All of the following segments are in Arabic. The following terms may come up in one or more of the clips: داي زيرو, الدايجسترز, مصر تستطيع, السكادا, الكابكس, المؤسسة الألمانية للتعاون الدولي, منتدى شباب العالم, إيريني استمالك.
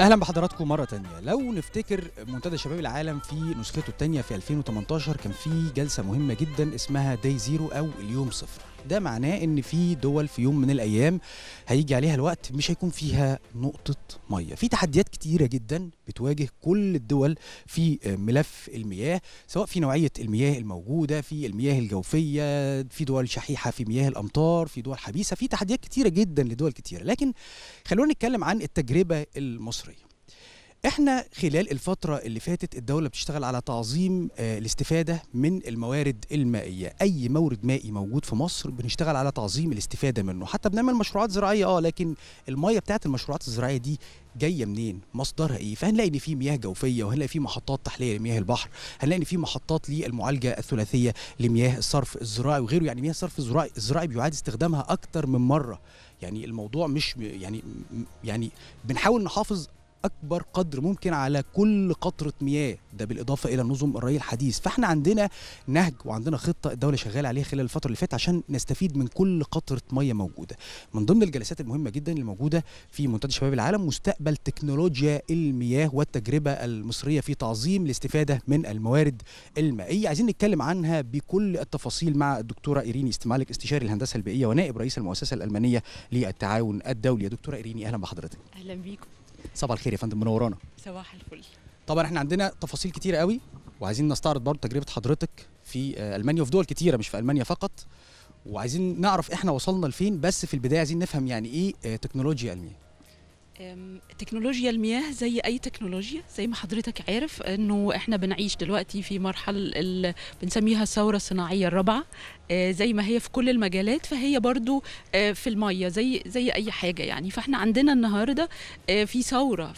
اهلا بحضراتكم مره تانية. لو نفتكر منتدى شباب العالم في نسخته الثانيه في 2018 كان في جلسه مهمه جدا اسمها داي زيرو او اليوم صفر. ده معناه ان في دول في يوم من الايام هيجي عليها الوقت مش هيكون فيها نقطه ميه. في تحديات كتيره جدا بتواجه كل الدول في ملف المياه، سواء في نوعيه المياه الموجوده، في المياه الجوفيه، في دول شحيحه، في مياه الامطار، في دول حبيسه، في تحديات كتيره جدا لدول كتيره. لكن خلونا نتكلم عن التجربه المصريه. احنا خلال الفترة اللي فاتت الدولة بتشتغل على تعظيم الاستفادة من الموارد المائية. اي مورد مائي موجود في مصر بنشتغل على تعظيم الاستفادة منه، حتى بنعمل مشروعات زراعية لكن المية بتاعت المشروعات الزراعية دي جايه منين؟ مصدرها ايه؟ فهنلاقي ان في مياه جوفيه، وهنلاقي في محطات تحليه لمياه البحر، هنلاقي ان في محطات للمعالجه الثلاثيه لمياه الصرف الزراعي وغيره. يعني مياه الصرف الزراعي بيعاد استخدامها اكتر من مره. يعني الموضوع مش يعني بنحاول نحافظ اكبر قدر ممكن على كل قطره مياه، ده بالاضافه الى نظم الري الحديث. فاحنا عندنا نهج وعندنا خطه الدوله شغاله عليها خلال الفتره اللي فاتت عشان نستفيد من كل قطره ميه موجوده. من ضمن الجلسات المهمه جدا اللي موجوده في منتدى شباب العالم مستقبل تكنولوجيا المياه والتجربه المصريه في تعظيم الاستفاده من الموارد المائيه. عايزين نتكلم عنها بكل التفاصيل مع الدكتوره إيريني استمالك، استشاري الهندسه البيئيه ونائب رئيس المؤسسه الالمانيه للتعاون الدولي. يا دكتوره إيريني اهلا بحضرتك. اهلا بيكم. صباح الخير يا فندم، منورانا. صباح الفل. طبعا احنا عندنا تفاصيل كتيره قوي وعايزين نستعرض برضه تجربه حضرتك في المانيا وفي دول كتيره مش في المانيا فقط، وعايزين نعرف احنا وصلنا لفين. بس في البدايه عايزين نفهم يعني ايه تكنولوجيا المياه. تكنولوجيا المياه زي اي تكنولوجيا، زي ما حضرتك عارف انه احنا بنعيش دلوقتي في مرحله بنسميها الثوره الصناعيه الرابعه. زي ما هي في كل المجالات فهي برضو في الميه زي اي حاجه يعني. فاحنا عندنا النهارده في ثوره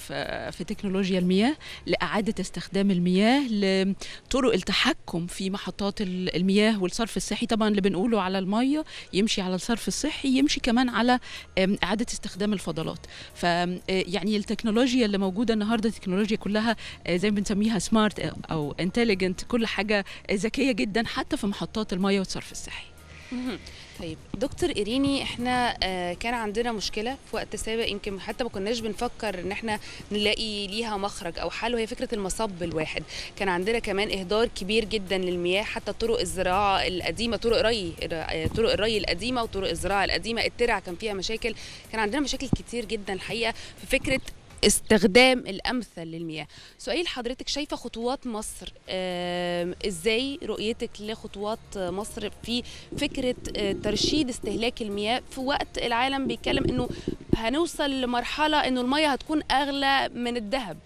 في تكنولوجيا المياه لاعاده استخدام المياه، لطرق التحكم في محطات المياه والصرف الصحي. طبعا اللي بنقوله على الميه يمشي على الصرف الصحي، يمشي كمان على اعاده استخدام الفضلات. ف يعني التكنولوجيا اللي موجوده النهارده التكنولوجيا كلها زي ما بنسميها سمارت او انتليجنت، كل حاجه ذكيه جدا حتى في محطات الميه والصرف الصحي. طيب دكتور إيريني، احنا كان عندنا مشكله في وقت سابق يمكن حتى ما كناش بنفكر ان احنا نلاقي ليها مخرج او حل، وهي فكره المصب الواحد. كان عندنا كمان اهدار كبير جدا للمياه، حتى طرق الزراعه القديمه، طرق الري القديمه وطرق الزراعه القديمه، الترع كان فيها مشاكل. كان عندنا مشاكل كتير جدا الحقيقه في فكره استخدام الأمثل للمياه. سؤال حضرتك، شايفة خطوات مصر إزاي؟ رؤيتك لخطوات مصر في فكرة ترشيد استهلاك المياه في وقت العالم بيتكلم إنه هنوصل لمرحلة إنه المياه هتكون أغلى من الذهب؟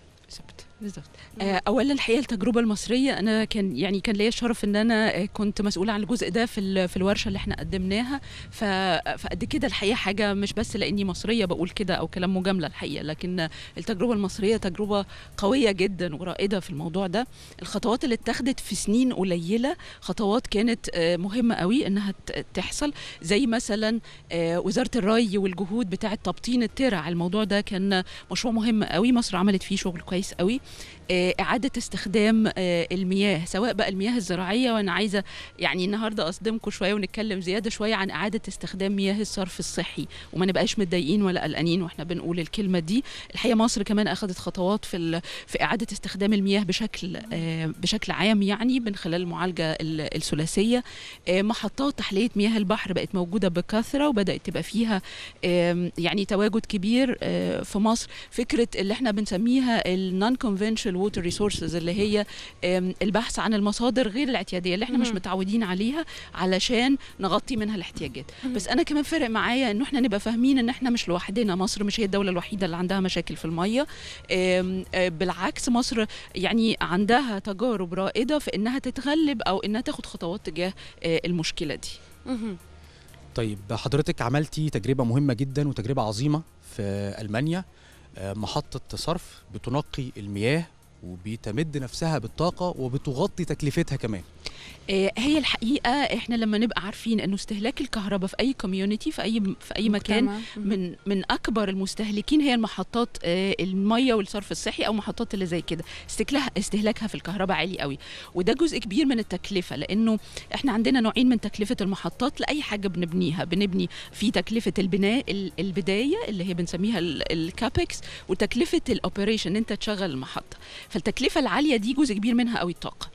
بالظبط. اولا الحقيقه التجربه المصريه، انا كان ليا الشرف ان انا كنت مسؤوله عن الجزء ده في الورشه اللي احنا قدمناها. فقد كده الحقيقه حاجه مش بس لاني مصريه بقول كده او كلام مجامله الحقيقه، لكن التجربه المصريه تجربه قويه جدا ورائده في الموضوع ده. الخطوات اللي اتخذت في سنين قليله خطوات كانت مهمه قوي انها تحصل، زي مثلا وزاره الري والجهود بتاعه تبطين الترع. الموضوع ده كان مشروع مهم قوي، مصر عملت فيه شغل كويس قوي. إعادة استخدام المياه، سواء بقى المياه الزراعية، وأنا عايزة يعني النهاردة أصدمكم شوية ونتكلم زيادة شوية عن إعادة استخدام مياه الصرف الصحي، وما نبقاش متضايقين ولا قلقانين وإحنا بنقول الكلمة دي. الحقيقة مصر كمان أخذت خطوات في إعادة استخدام المياه بشكل عام، يعني من خلال المعالجة الثلاثية. محطات تحلية مياه البحر بقت موجودة بكثرة وبدأت تبقى فيها يعني تواجد كبير في مصر. فكرة اللي إحنا بنسميها النون conventional water resources اللي هي البحث عن المصادر غير الاعتياديه اللي احنا مش متعودين عليها علشان نغطي منها الاحتياجات. بس انا كمان فارق معايا ان احنا نبقى فاهمين ان احنا مش لوحدنا، مصر مش هي الدوله الوحيده اللي عندها مشاكل في الميه. بالعكس مصر يعني عندها تجارب رائده في انها تتغلب او انها تاخد خطوات تجاه المشكله دي. طيب حضرتك عملتي تجربه مهمه جدا وتجربه عظيمه في المانيا، محطة صرف بتنقي المياه وبتمد نفسها بالطاقة وبتغطي تكلفتها كمان. هي الحقيقه احنا لما نبقى عارفين انه استهلاك الكهرباء في اي كوميونتي في اي مكان من اكبر المستهلكين هي المحطات الميه والصرف الصحي او محطات اللي زي كده، استهلاكها في الكهرباء عالي قوي، وده جزء كبير من التكلفه، لانه احنا عندنا نوعين من تكلفه المحطات لاي حاجه بنبنيها، بنبني في تكلفه البناء البدايه اللي هي بنسميها الكابكس، وتكلفه الاوبريشن ان انت تشغل المحطه، فالتكلفه العاليه دي جزء كبير منها قوي الطاقه.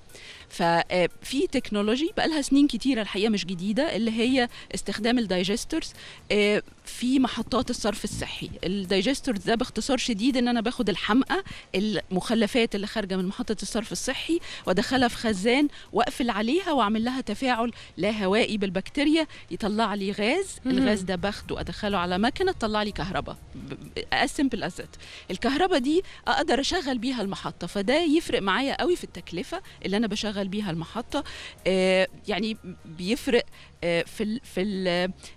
ففي تكنولوجي بقى لها سنين كتيرة الحقيقة مش جديدة، اللي هي استخدام الدايجسترز في محطات الصرف الصحي. الدايجسترز ده باختصار شديد ان انا باخد الحمقى المخلفات اللي خارجة من محطة الصرف الصحي وادخلها في خزان واقفل عليها واعمل لها تفاعل لا هوائي بالبكتيريا، يطلع لي غاز، الغاز ده باخده ادخله على مكنة تطلع لي كهرباء. اسمبل از ذات. الكهرباء دي اقدر اشغل بيها المحطة، فده يفرق معايا قوي في التكلفة اللي انا بشغل بيها المحطة، يعني بيفرق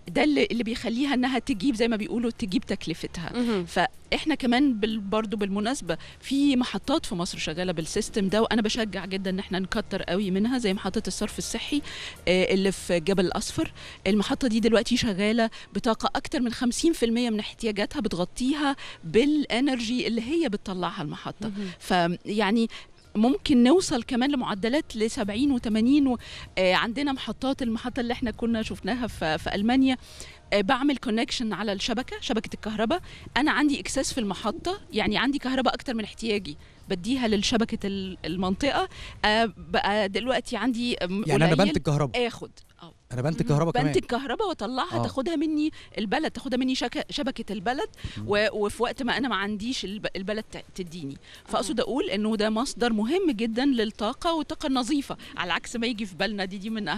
ده اللي بيخليها انها تجيب زي ما بيقولوا تجيب تكلفتها. فاحنا كمان برضو بالمناسبة في محطات في مصر شغالة بالسيستم ده، وانا بشجع جدا ان احنا نكتر قوي منها، زي محطة الصرف الصحي اللي في جبل الأصفر. المحطة دي دلوقتي شغالة بطاقة اكتر من 50% من احتياجاتها بتغطيها بالانرجي اللي هي بتطلعها المحطة. فيعني ممكن نوصل كمان لمعدلات ل 70 و80 عندنا محطات. المحطة اللي احنا كنا شفناها في ألمانيا بعمل كونكشن على شبكة الكهرباء، أنا عندي إكساس في المحطة، يعني عندي كهرباء أكتر من احتياجي بديها للشبكة المنطقة، بقى دلوقتي عندي يعني أنا بنت الكهرباء آخد انا بنت الكهرباء كمان، بنت الكهرباء واطلعها تاخدها مني البلد، تاخدها مني شبكه البلد، وفي وقت ما انا ما عنديش البلد تديني. فاقصد اقول انه ده مصدر مهم جدا للطاقه، والطاقه النظيفه على عكس ما يجي في بالنا، دي من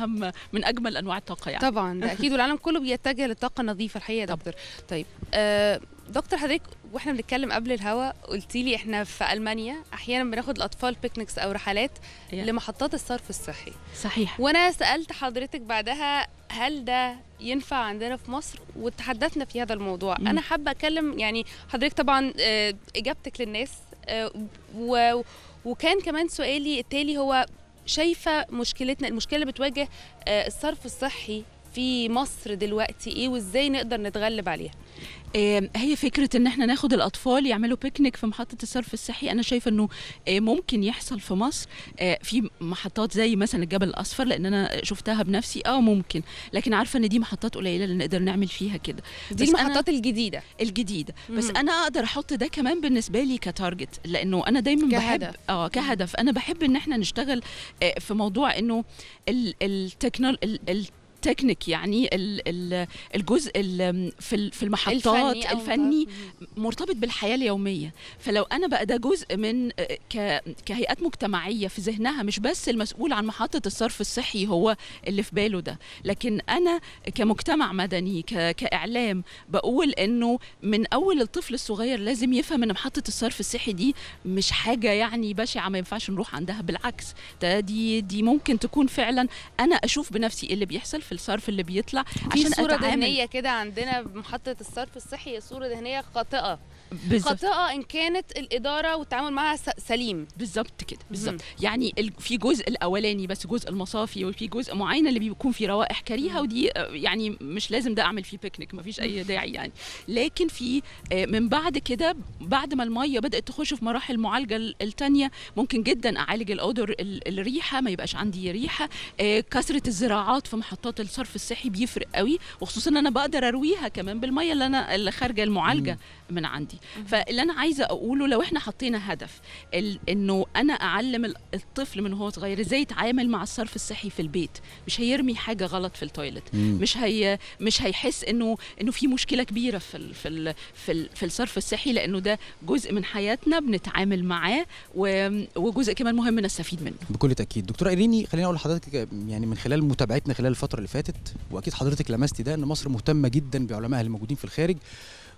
اجمل انواع الطاقه يعني. طبعا ده اكيد، والعالم كله بيتجه للطاقه النظيفه الحقيقه يا دكتور. طيب دكتور حضرتك واحنا بنتكلم قبل الهواء قلتي لي احنا في ألمانيا احيانا بناخد الاطفال بيكنيكس او رحلات لمحطات الصرف الصحي. صحيح. وانا سالت حضرتك بعدها هل ده ينفع عندنا في مصر، وتحدثنا في هذا الموضوع. انا حابه اتكلم يعني حضرتك طبعا اجابتك للناس، وكان كمان سؤالي التالي هو شايفه المشكله اللي بتواجه الصرف الصحي في مصر دلوقتي ايه، وازاي نقدر نتغلب عليها؟ هي فكرة ان احنا ناخد الاطفال يعملوا بيكنيك في محطة الصرف الصحي، انا شايفة انه ممكن يحصل في مصر في محطات زي مثلا الجبل الاصفر، لان انا شفتها بنفسي. ممكن، لكن عارفة ان دي محطات قليلة اللي نقدر نعمل فيها كده، دي المحطات الجديدة بس انا اقدر احط ده كمان بالنسبة لي كتارجت، لانه انا دايما بحب كهدف، انا بحب ان احنا نشتغل في موضوع انه التكنيك، يعني الجزء في المحطات الفني مرتبط بالحياة اليومية. فلو أنا بقى ده جزء من كهيئات مجتمعية في ذهنها، مش بس المسؤول عن محطة الصرف الصحي هو اللي في باله ده، لكن أنا كمجتمع مدني كإعلام بقول إنه من أول الطفل الصغير لازم يفهم إن محطة الصرف الصحي دي مش حاجة يعني بشعة ما ينفعش نروح عندها، بالعكس دي ممكن تكون فعلا أنا أشوف بنفسي إيه اللي بيحصل في الصرف اللي بيطلع، عشان صورة ذهنية كده عندنا بمحطة الصرف الصحي، صورة ذهنية خاطئة خاطئة إن كانت الإدارة والتعامل معها سليم. بالظبط كده، بالظبط. يعني في جزء الأولاني بس، جزء المصافي، وفي جزء معين اللي بيكون فيه روائح كريهة، ودي يعني مش لازم ده أعمل فيه بيكنيك، مفيش أي داعي يعني. لكن في من بعد كده، بعد ما المية بدأت تخش في مراحل المعالجة الثانية، ممكن جدا أعالج الأودر، الريحة ما يبقاش عندي ريحة، كثرة الزراعات في محطات الصرف الصحي بيفرق قوي، وخصوصا ان انا بقدر ارويها كمان بالميه اللي خارجه المعالجه من عندي. فاللي انا عايزه اقوله، لو احنا حطينا هدف انه انا اعلم الطفل من هو صغير ازاي يتعامل مع الصرف الصحي في البيت، مش هيرمي حاجه غلط في التويلت، مش هيحس انه في مشكله كبيره في الصرف الصحي، لانه ده جزء من حياتنا بنتعامل معاه، وجزء كمان مهم نستفيد منه. بكل تاكيد. دكتوره إيريني، خليني اقول لحضرتك يعني من خلال متابعتنا خلال الفتره اللي فاتت، واكيد حضرتك لمستي ده، ان مصر مهتمه جدا بعلمائها الموجودين في الخارج،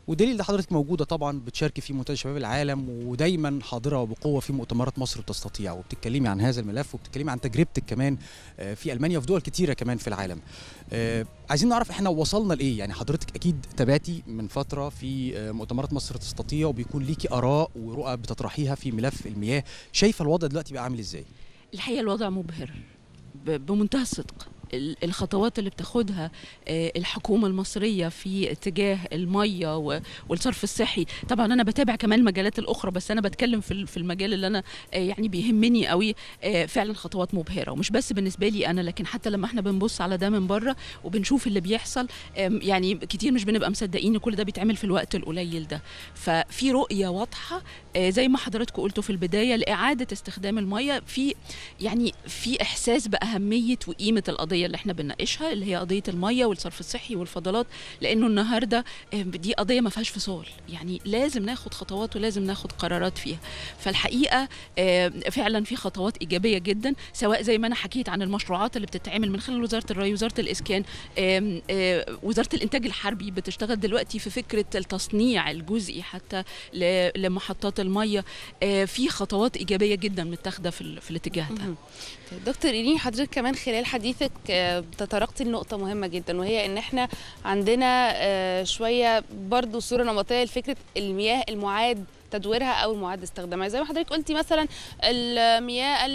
ودليل ده حضرتك موجوده طبعا بتشاركي في منتدى شباب العالم، ودايما حاضره وبقوه في مؤتمرات مصر تستطيع، وبتتكلمي عن هذا الملف، وبتتكلمي عن تجربتك كمان في المانيا وفي دول كتيره كمان في العالم. عايزين نعرف احنا وصلنا لايه، يعني حضرتك اكيد تابعتي من فتره في مؤتمرات مصر تستطيع، وبيكون ليكي اراء ورؤى بتطرحيها في ملف المياه، شايفه الوضع دلوقتي بقى عامل ازاي؟ الحقيقه الوضع مبهر بمنتهى الصدق الخطوات اللي بتاخدها الحكومة المصرية في اتجاه المية والصرف الصحي. طبعا أنا بتابع كمان المجالات الأخرى، بس أنا بتكلم في المجال اللي أنا يعني بيهمني قوي. فعلا خطوات مبهرة، ومش بس بالنسبة لي أنا، لكن حتى لما احنا بنبص على ده من بره وبنشوف اللي بيحصل، يعني كتير مش بنبقى مصدقين كل ده بيتعمل في الوقت القليل ده. ففي رؤية واضحة زي ما حضراتكم قلتوا في البداية لإعادة استخدام المية، في يعني في إحساس بأهمية وقيمة القضية اللي احنا بنناقشها، اللي هي قضيه الميه والصرف الصحي والفضلات، لانه النهارده دي قضيه ما فيهاش فصال، يعني لازم ناخد خطوات ولازم ناخد قرارات فيها. فالحقيقه فعلا في خطوات ايجابيه جدا، سواء زي ما انا حكيت عن المشروعات اللي بتتعمل من خلال وزاره الري، وزاره الاسكان، وزاره الانتاج الحربي بتشتغل دلوقتي في فكره التصنيع الجزئي حتى لمحطات الميه. في خطوات ايجابيه جدا متاخده في الاتجاه ده. دكتور إيريني، حضرتك كمان خلال حديثك تطرقتي لنقطة مهمة جدا، وهي ان احنا عندنا شوية برضو صورة نمطية لفكرة المياه المعاد تدويرها او المعاد استخدامها. زي ما حضرتك قلتي مثلا المياه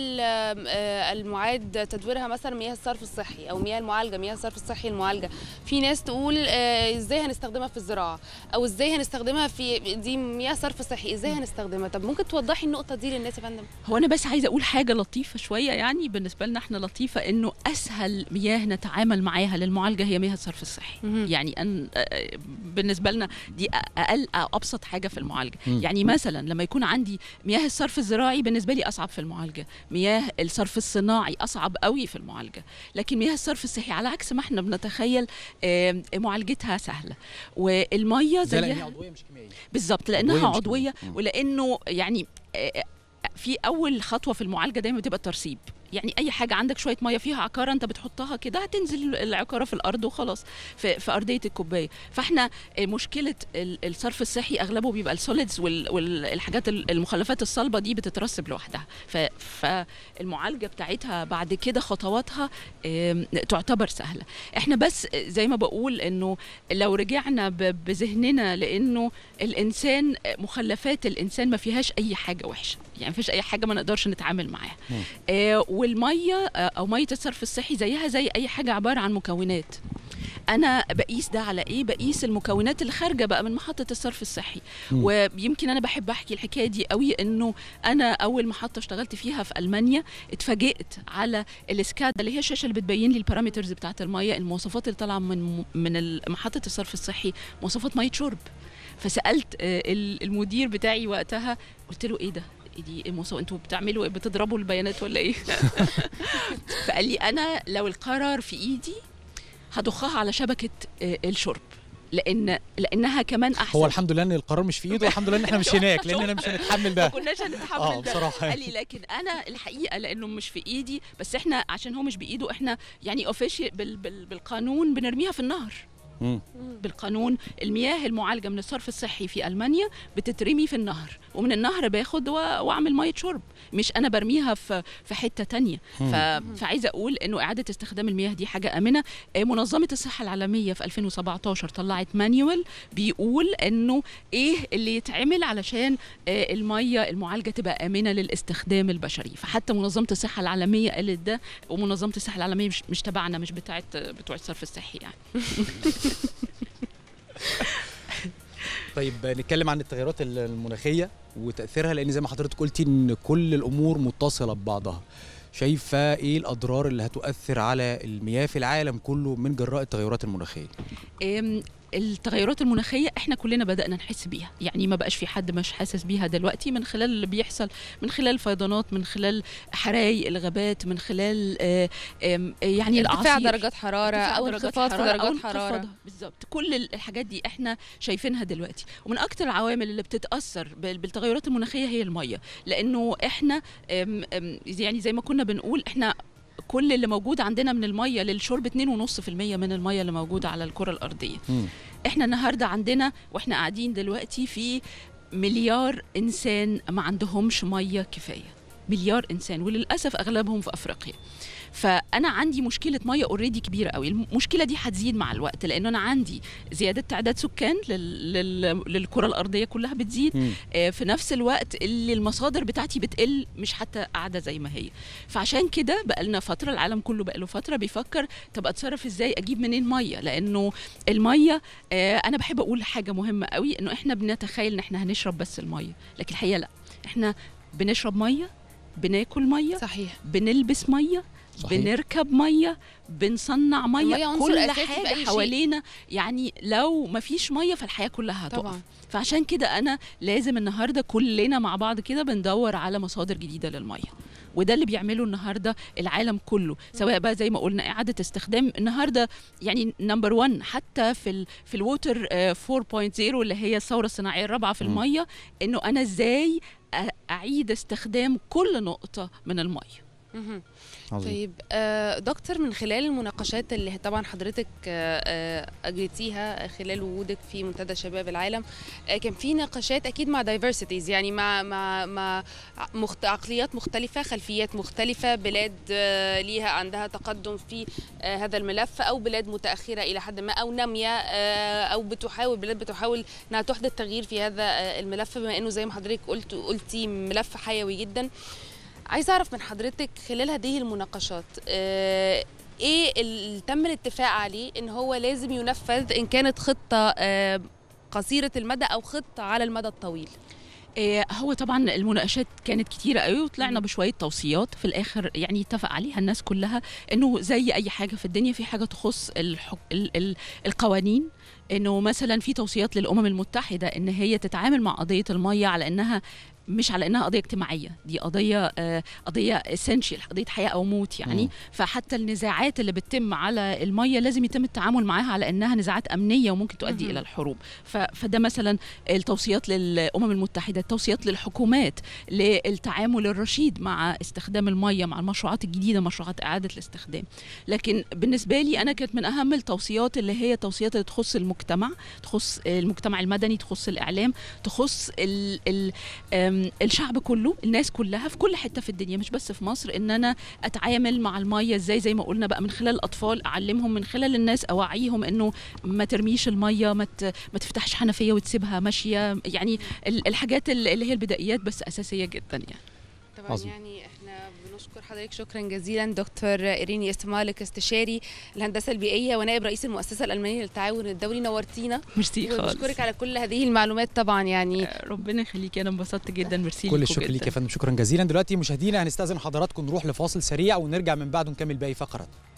المعاد تدويرها مثلا مياه الصرف الصحي او مياه المعالجه، مياه الصرف الصحي المعالجه. في ناس تقول ازاي هنستخدمها في الزراعه، او ازاي هنستخدمها في دي مياه صرف صحي، ازاي هنستخدمها؟ طب ممكن توضحي النقطه دي للناس يا فندم؟ هو انا بس عايزه اقول حاجه لطيفه شويه، يعني بالنسبه لنا احنا لطيفه، انه اسهل مياه نتعامل معاها للمعالجه هي مياه الصرف الصحي. يعني أن بالنسبه لنا دي اقل ابسط حاجه في المعالجه. يعني مثلا لما يكون عندي مياه الصرف الزراعي بالنسبه لي اصعب في المعالجه، مياه الصرف الصناعي اصعب قوي في المعالجه، لكن مياه الصرف الصحي على عكس ما احنا بنتخيل معالجتها سهله. والميه زيها عضويه مش كيميائيه بالظبط، لانها عضويه، ولانه يعني في اول خطوه في المعالجه دايما بتبقى الترسيب. يعني اي حاجه عندك شويه ميه فيها عكاره انت بتحطها كده، هتنزل العكاره في الارض وخلاص في ارضيه الكوبايه. فاحنا مشكله الصرف الصحي اغلبه بيبقى السوليدز والحاجات المخلفات الصلبه دي بتترسب لوحدها، فالمعالجه بتاعتها بعد كده خطواتها تعتبر سهله. احنا بس زي ما بقول انه لو رجعنا بذهننا، لانه الانسان مخلفات الانسان ما فيهاش اي حاجه وحشه، يعني ما فيش اي حاجه ما نقدرش نتعامل معاها. والميه او ميه الصرف الصحي زيها زي اي حاجه، عباره عن مكونات. انا بقيس ده على ايه؟ بقيس المكونات اللي خارجه بقى من محطه الصرف الصحي. ويمكن انا بحب احكي الحكايه دي قوي، انه انا اول محطه اشتغلت فيها في المانيا اتفاجئت على السكادا اللي هي الشاشه اللي بتبين لي البارامترز بتاعه الميه، المواصفات اللي طالعه من محطه الصرف الصحي، مواصفات ميه شرب. فسالت المدير بتاعي وقتها، قلت له ايه ده؟ دي انتوا بتعملوا ايه؟ بتضربوا البيانات ولا ايه؟ فقال لي انا لو القرار في ايدي هضخها على شبكه الشرب، لانها كمان احسن. هو الحمد لله ان القرار مش في ايده، والحمد لله ان احنا مش هناك، لان انا مش هنتحمل ده، ما كناش هنتحمل ده بصراحه. قال لي لكن انا الحقيقه لانه مش في ايدي، بس احنا عشان هو مش بايده احنا يعني بالقانون بنرميها في النهر. بالقانون المياه المعالجه من الصرف الصحي في المانيا بتترمي في النهر، ومن النهر باخد واعمل ميه شرب، مش انا برميها في حته تانية. فعايزه اقول انه اعاده استخدام المياه دي حاجه امنه. منظمه الصحه العالميه في 2017 طلعت مانيوال بيقول انه ايه اللي يتعمل علشان الميه المعالجه تبقى امنه للاستخدام البشري. فحتى منظمه الصحه العالميه قالت ده، ومنظمه الصحه العالميه مش تبعنا، مش بتوع الصرف الصحي يعني. طيب نتكلم عن التغيرات المناخية وتأثيرها، لأن زي ما حضرتك قلتي إن كل الأمور متصلة ببعضها. شايفة إيه الأضرار اللي هتؤثر على المياه في العالم كله من جراء التغيرات المناخية؟ التغيرات المناخية احنا كلنا بدأنا نحس بيها، يعني ما بقاش في حد مش حاسس بيها دلوقتي، من خلال اللي بيحصل، من خلال فيضانات، من خلال حرايق الغابات، من خلال يعني ارتفاع درجات حرارة او انخفاض درجات حرارة بالظبط. كل الحاجات دي احنا شايفينها دلوقتي. ومن اكتر العوامل اللي بتتأثر بالتغيرات المناخية هي المية، لانه احنا يعني زي ما كنا بنقول احنا كل اللي موجود عندنا من المية للشرب 2.5% من المية اللي موجودة على الكرة الأرضية. احنا النهاردة عندنا واحنا قاعدين دلوقتي في 1 مليار إنسان ما عندهمش مية كفاية. مليار إنسان، وللأسف أغلبهم في أفريقيا. فأنا عندي مشكلة مية أوريدي كبيرة قوي، المشكلة دي هتزيد مع الوقت لأنه أنا عندي زيادة تعداد سكان للكرة الأرضية كلها بتزيد، في نفس الوقت اللي المصادر بتاعتي بتقل، مش حتى قاعدة زي ما هي. فعشان كده بقالنا فترة، العالم كله بقاله فترة بيفكر طب أتصرف إزاي، أجيب منين مية، لأنه المية أنا بحب أقول حاجة مهمة قوي، إنه إحنا بنتخيل إن إحنا هنشرب بس المية، لكن الحقيقة لأ، إحنا بنشرب مية، بناكل مية، صحيح، بنلبس مية، صحيح، بنركب مية، بنصنع مية، كل حاجة حوالينا، يعني لو ما فيش مية فالحياة كلها هتقف طبعا. فعشان كده أنا لازم النهاردة كلنا مع بعض كده بندور على مصادر جديدة للمية، وده اللي بيعمله النهارده العالم كله، سواء بقى زي ما قلنا إعادة استخدام. النهارده يعني نمبر 1 حتى في الووتر 4.0 اللي هي الثورة الصناعية الرابعة في المية، إنه أنا إزاي أعيد استخدام كل نقطة من المية. طيب دكتور، من خلال المناقشات اللي طبعا حضرتك اجريتيها خلال وجودك في منتدى شباب العالم، كان في نقاشات اكيد مع دايفرسيتيز، يعني مع عقليات مختلفه، خلفيات مختلفه، بلاد ليها عندها تقدم في هذا الملف، او بلاد متاخره الى حد ما، او ناميه، او بلاد بتحاول انها تحدث تغيير في هذا الملف، بما انه زي ما حضرتك قلتي ملف حيوي جدا. عايزه اعرف من حضرتك خلال هذه المناقشات ايه اللي تم الاتفاق عليه ان هو لازم ينفذ، ان كانت خطه قصيره المدى او خطه على المدى الطويل؟ هو طبعا المناقشات كانت كتيرة قوي، وطلعنا بشوية توصيات في الآخر يعني اتفق عليها الناس كلها، انه زي اي حاجة في الدنيا في حاجة تخص القوانين، انه مثلا في توصيات للأمم المتحدة ان هي تتعامل مع قضية المية على انها مش على انها قضيه اجتماعيه، دي قضيه اسينشال، قضيه حياه او موت يعني. فحتى النزاعات اللي بتتم على الميه لازم يتم التعامل معاها على انها نزاعات امنيه وممكن تؤدي الى الحروب. فده مثلا التوصيات للامم المتحده، التوصيات للحكومات للتعامل الرشيد مع استخدام الميه، مع المشروعات الجديده، مشروعات اعاده الاستخدام. لكن بالنسبه لي انا كانت من اهم التوصيات اللي هي التوصيات اللي تخص المجتمع، تخص المجتمع المدني، تخص الاعلام، تخص الشعب كله، الناس كلها في كل حته في الدنيا، مش بس في مصر، ان انا اتعامل مع الميه ازاي، زي ما قلنا بقى من خلال الاطفال، اعلمهم، من خلال الناس اوعيهم انه ما ترميش الميه، ما تفتحش حنفيه وتسيبها ماشيه، يعني الحاجات اللي هي البدائيات بس اساسيه جدا يعني. طبعا يعني احنا بنشكر حضرتك شكرا جزيلا دكتور إيريني استمالك، استشاري الهندسه البيئيه ونائب رئيس المؤسسه الألمانية للتعاون الدولي، نورتينا. ميرسي خالص، بشكرك على كل هذه المعلومات طبعا يعني. ربنا يخليك، انا انبسطت جدا، ميرسي ليكوا. كل الشكر ليك يا فندم، شكرا جزيلا. دلوقتي مشاهدينا هنستأذن حضراتكم نروح لفاصل سريع ونرجع من بعده نكمل باقي فقرات.